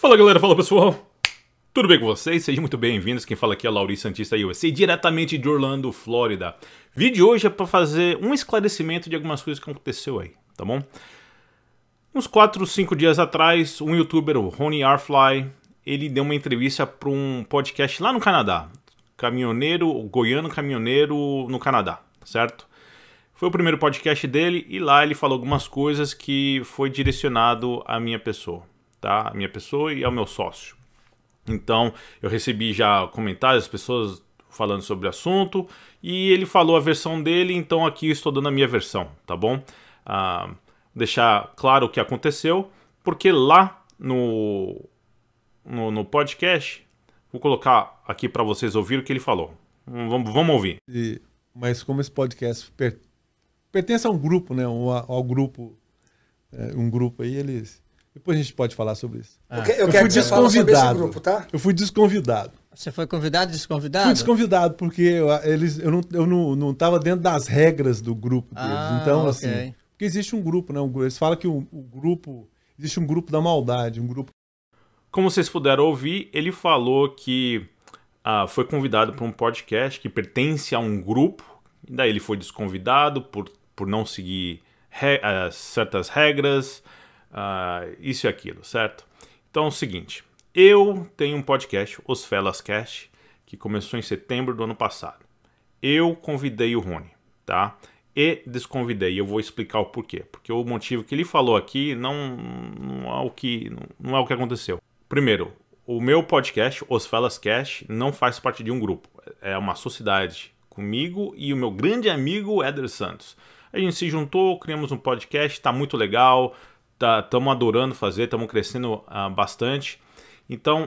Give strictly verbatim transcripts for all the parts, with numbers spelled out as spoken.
Fala galera, fala pessoal, tudo bem com vocês? Sejam muito bem-vindos, quem fala aqui é Laurice Santista U S A, diretamente de Orlando, Flórida. O vídeo de hoje é para fazer um esclarecimento de algumas coisas que aconteceu aí, tá bom? Uns quatro, cinco dias atrás, um youtuber, o Roni Rfly, ele deu uma entrevista para um podcast lá no Canadá, caminhoneiro, goiano caminhoneiro no Canadá, certo? Foi o primeiro podcast dele e lá ele falou algumas coisas que foi direcionado à minha pessoa. Tá? A minha pessoa e ao meu sócio. Então, eu recebi já comentários, pessoas falando sobre o assunto, e ele falou a versão dele, então aqui eu estou dando a minha versão, tá bom? Ah, deixar claro o que aconteceu, porque lá no, no, no podcast, vou colocar aqui para vocês ouvirem o que ele falou. Vamos, vamos ouvir. E, mas como esse podcast per, pertence a um grupo, né? Um, ao grupo, é, um grupo aí, eles... Depois a gente pode falar sobre isso. Ah. Eu, eu fui desconvidado. Grupo, tá? Eu fui desconvidado. Você foi convidado, desconvidado? Fui desconvidado porque eu, eles, eu não estava eu não, não dentro das regras do grupo deles. Ah, então, okay. Assim, porque existe um grupo, né? Eles falam que o, o grupo, existe um grupo da maldade, um grupo... Como vocês puderam ouvir, ele falou que ah, foi convidado para um podcast que pertence a um grupo. E daí ele foi desconvidado por, por não seguir re, ah, certas regras... Uh, isso e aquilo, certo? Então é o seguinte, eu tenho um podcast, Os Fellas Cast, que começou em setembro do ano passado. Eu convidei o Roni, tá? E desconvidei, eu vou explicar o porquê. Porque o motivo que ele falou aqui não, não, é, o que, não é o que aconteceu. Primeiro, o meu podcast, Os Fellas Cast, não faz parte de um grupo. É uma sociedade comigo e o meu grande amigo Éder Santos. A gente se juntou, criamos um podcast, tá muito legal... Estamos adorando fazer, estamos crescendo uh, bastante. Então,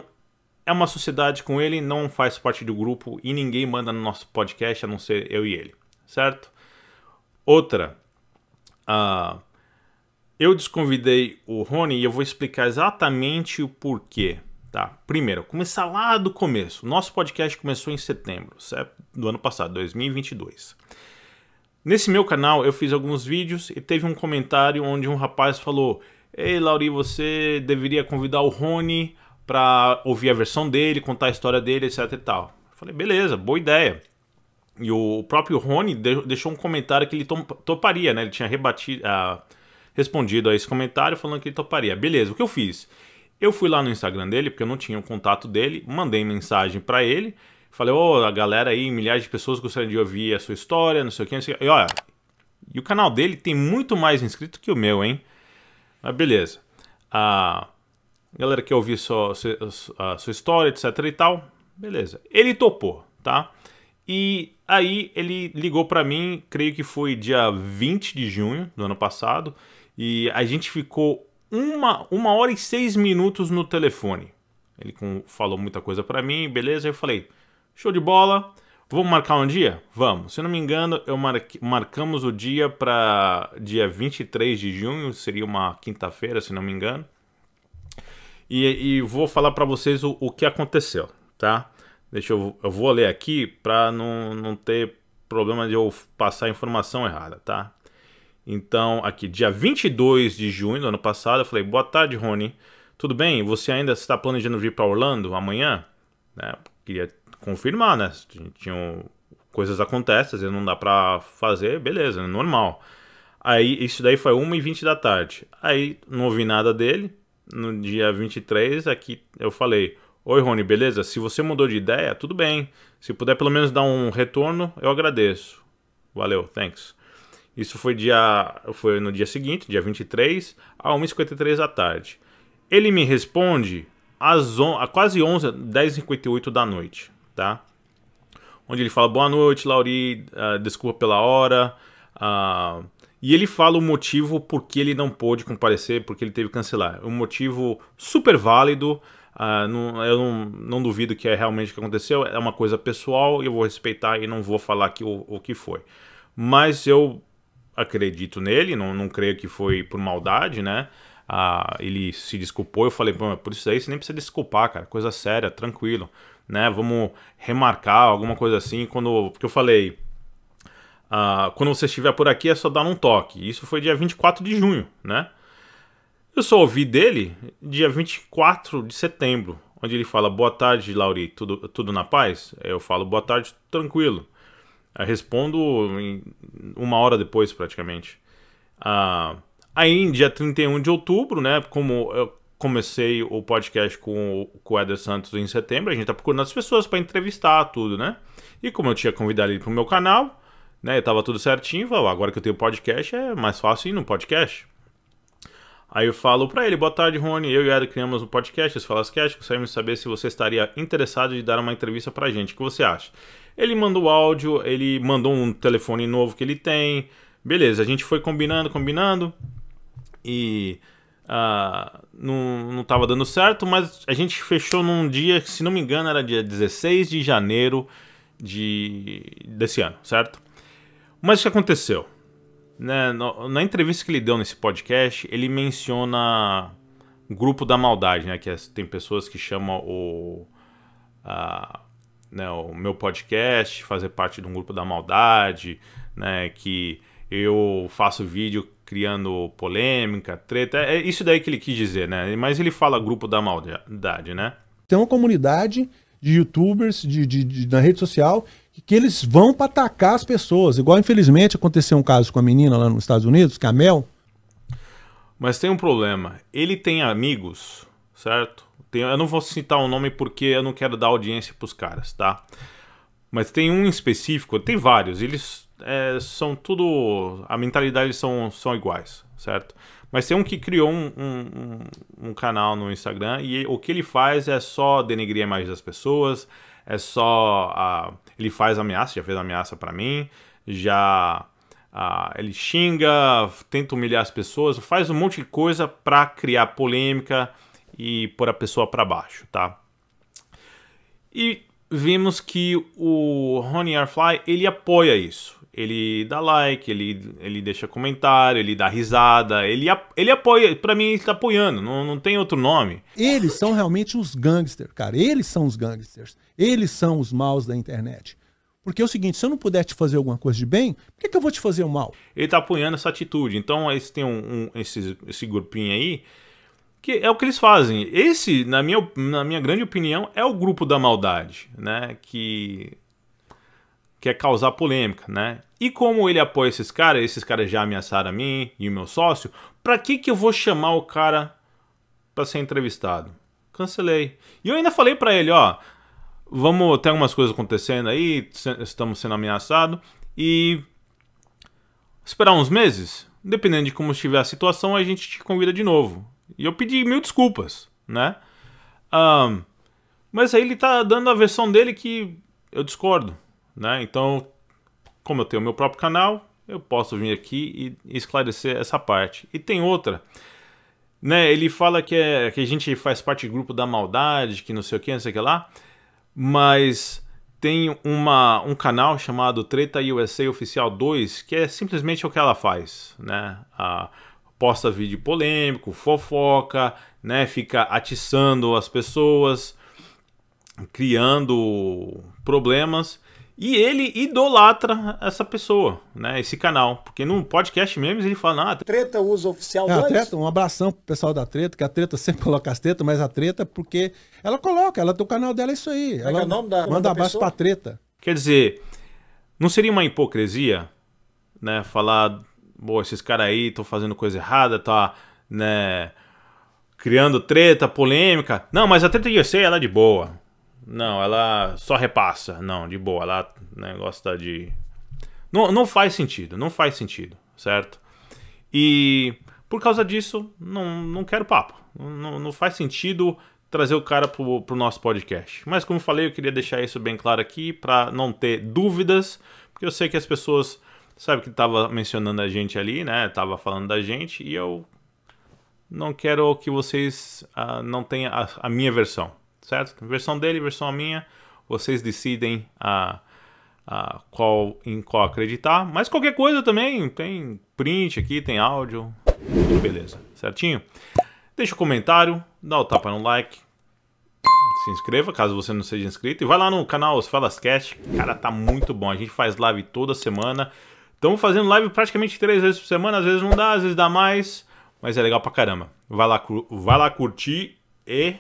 é uma sociedade com ele, não faz parte do grupo e ninguém manda no nosso podcast, a não ser eu e ele, certo? Outra, uh, eu desconvidei o Roni e eu vou explicar exatamente o porquê, tá? Primeiro, começar lá do começo. Nosso podcast começou em setembro, certo? Do ano passado, dois mil e vinte e dois. Nesse meu canal eu fiz alguns vídeos e teve um comentário onde um rapaz falou: ei, Lauri, você deveria convidar o Roni para ouvir a versão dele, contar a história dele, etc e tal. Eu falei, beleza, boa ideia. E o próprio Roni deixou um comentário que ele toparia, né? Ele tinha rebatido, ah, respondido a esse comentário falando que ele toparia. Beleza, o que eu fiz? Eu fui lá no Instagram dele, porque eu não tinha o contato dele, mandei mensagem para ele. Falei, ô, oh, a galera aí, milhares de pessoas gostariam de ouvir a sua história, não sei o que, não sei o que. E olha, e o canal dele tem muito mais inscrito que o meu, hein? Mas beleza. A galera quer ouvir sua, a sua história, etc e tal. Beleza. Ele topou, tá? E aí ele ligou pra mim, creio que foi dia vinte de junho do ano passado. E a gente ficou uma, uma hora e seis minutos no telefone. Ele falou muita coisa pra mim, beleza. Eu falei... Show de bola, vamos marcar um dia? Vamos, se não me engano, eu marque... marcamos o dia para dia vinte e três de junho, seria uma quinta-feira, se não me engano. E, e vou falar para vocês o, o que aconteceu, tá? Deixa eu, eu vou ler aqui para não, não ter problema de eu passar a informação errada, tá? Então, aqui, dia vinte e dois de junho do ano passado, eu falei, boa tarde, Roni, tudo bem? Você ainda está planejando vir para Orlando amanhã? Né? Queria confirmar, né? Tinham coisas acontecem, não dá pra fazer, beleza, normal. Aí, isso daí foi uma e vinte da tarde. Aí, não ouvi nada dele. No dia vinte e três, aqui eu falei, oi, Roni, beleza? Se você mudou de ideia, tudo bem. Se puder pelo menos dar um retorno, eu agradeço. Valeu, thanks. Isso foi, dia, foi no dia seguinte, dia vinte e três, a uma e cinquenta e três da tarde. Ele me responde às on, a quase onze, dez e cinquenta e oito da noite. Tá? Onde ele fala, boa noite, Lauri, uh, desculpa pela hora. Uh, e ele fala o motivo por que ele não pôde comparecer, porque ele teve que cancelar. Um motivo super válido, uh, não, eu não, não duvido que é realmente o que aconteceu, é uma coisa pessoal, eu vou respeitar e não vou falar aqui o, o que foi. Mas eu acredito nele, não, não creio que foi por maldade, né? Uh, ele se desculpou, eu falei, bom, por isso aí você nem precisa desculpar, cara, coisa séria, tranquilo. Né, vamos remarcar, alguma coisa assim, quando, porque eu falei, uh, quando você estiver por aqui é só dar um toque. Isso foi dia vinte e quatro de junho, né? Eu só ouvi dele dia vinte e quatro de setembro, onde ele fala: boa tarde, Lauri, tudo, tudo na paz? Eu falo: boa tarde, tranquilo. Eu respondo em uma hora depois, praticamente. Ah, aí, dia trinta e um de outubro, né, como eu comecei o podcast com, com o Éder Santos em setembro, a gente tá procurando as pessoas para entrevistar tudo, né? E como eu tinha convidado ele pro meu canal, né, tava tudo certinho, falou: agora que eu tenho podcast, é mais fácil ir no podcast. Aí eu falo pra ele: boa tarde, Roni, eu e o Éder criamos um podcast, esse Falascast, gostaríamos de saber se você estaria interessado em dar uma entrevista pra gente, o que você acha? Ele mandou áudio, ele mandou um telefone novo que ele tem, beleza, a gente foi combinando, combinando, e uh, não, não tava dando certo, mas a gente fechou num dia, se não me engano, era dia dezesseis de janeiro de, desse ano, certo? Mas o que aconteceu? Na entrevista que ele deu nesse podcast, ele menciona o grupo da maldade, né? Que tem pessoas que chamam o, a, né, o meu podcast fazer parte de um grupo da maldade, né? Que eu faço vídeo criando polêmica, treta. É isso daí que ele quis dizer, né? Mas ele fala grupo da maldade, né? Tem uma comunidade de youtubers de, de, de, na rede social, que eles vão para atacar as pessoas. Igual, infelizmente, aconteceu um caso com a menina lá nos Estados Unidos, que é a Mel. Mas tem um problema. Ele tem amigos, certo? Tem, eu não vou citar o nome porque eu não quero dar audiência para os caras, tá? Mas tem um em específico, tem vários. Eles é, são tudo... A mentalidade eles são, são iguais, certo? Mas tem um que criou um, um, um canal no Instagram e o que ele faz é só denegrir a imagem das pessoas, é só... Ah, ele faz ameaça, já fez ameaça pra mim, já... Ah, ele xinga, tenta humilhar as pessoas, faz um monte de coisa pra criar polêmica e pôr a pessoa pra baixo, tá? E vimos que o Roni Rfly, ele apoia isso. Ele dá like, ele, ele deixa comentário, ele dá risada, ele, ele apoia, pra mim ele tá apoiando, não, não tem outro nome. Eles são realmente os gangsters, cara, eles são os gangsters, eles são os maus da internet. Porque é o seguinte, se eu não puder te fazer alguma coisa de bem, por que, que eu vou te fazer o mal? Ele tá apoiando essa atitude, então esse, tem um, um, esse, esse grupinho aí, que é o que eles fazem. Esse, na minha, na minha grande opinião, é o grupo da maldade, né, que... que é causar polêmica, né? E como ele apoia esses caras, esses caras já ameaçaram a mim e o meu sócio, pra que que eu vou chamar o cara pra ser entrevistado? Cancelei. E eu ainda falei pra ele: ó, vamos, tem algumas coisas acontecendo aí, estamos sendo ameaçados, e esperar uns meses, dependendo de como estiver a situação, a gente te convida de novo. E eu pedi mil desculpas, né? Um, mas aí ele tá dando a versão dele que eu discordo. Né? Então, como eu tenho meu próprio canal, eu posso vir aqui e esclarecer essa parte. E tem outra, né? Ele fala que, é, que a gente faz parte do grupo da maldade, que não sei o que, não sei o que lá, mas tem uma, um canal chamado Treta U S A Oficial dois, que é simplesmente o que ela faz, né? Ah, posta vídeo polêmico, fofoca, né? Fica atiçando as pessoas, criando problemas. E ele idolatra essa pessoa, né? Esse canal. Porque num podcast mesmo ele fala: ah, Treta usa oficial é, Treta. Um abração pro pessoal da Treta, que a Treta sempre coloca as tretas, mas a Treta, porque ela coloca, ela tem o canal dela, é isso aí. Ela é o nome da, manda abaixo pra Treta. Quer dizer, não seria uma hipocrisia, né? Falar: pô, esses caras aí estão fazendo coisa errada, tá, né? Criando treta, polêmica. Não, mas a Treta de você, ela é de boa. Não, ela só repassa. Não, de boa. Ela, né, gosta de... Não, não faz sentido. Não faz sentido, certo? E por causa disso, não, não quero papo. Não, não faz sentido trazer o cara pro, pro nosso podcast. Mas como falei, eu queria deixar isso bem claro aqui para não ter dúvidas. Porque eu sei que as pessoas... Sabe que tava mencionando a gente ali, né? Tava falando da gente. E eu não quero que vocês ah, não tenham a, a minha versão. Certo? Versão dele, versão minha, vocês decidem a, a qual, em qual acreditar, mas qualquer coisa também, tem print aqui, tem áudio, tudo beleza, certinho? Deixa o comentário, dá o tapa no like, se inscreva caso você não seja inscrito, e vai lá no canal Os Falascast, cara, tá muito bom, a gente faz live toda semana, estamos fazendo live praticamente três vezes por semana, às vezes não dá, às vezes dá mais, mas é legal pra caramba. Vai lá, vai lá curtir e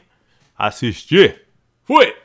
assistir. Fui!